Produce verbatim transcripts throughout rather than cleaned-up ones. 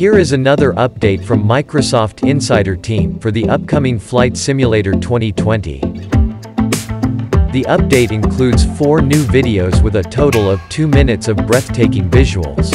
Here is another update from Microsoft Insider team for the upcoming Flight Simulator twenty twenty. The update includes four new videos with a total of two minutes of breathtaking visuals.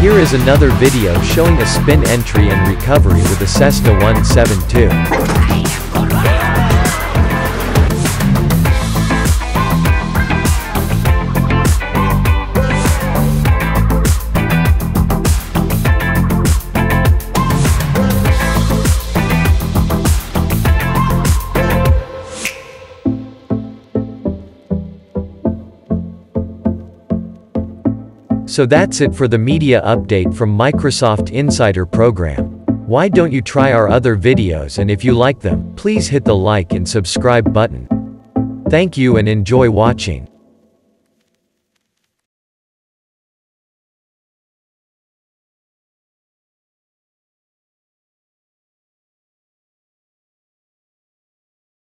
Here is another video showing a spin entry and recovery with a Cessna one seventy-two. So that's it for the media update from Microsoft Insider Program. Why don't you try our other videos, and if you like them, please hit the like and subscribe button. Thank you and enjoy watching.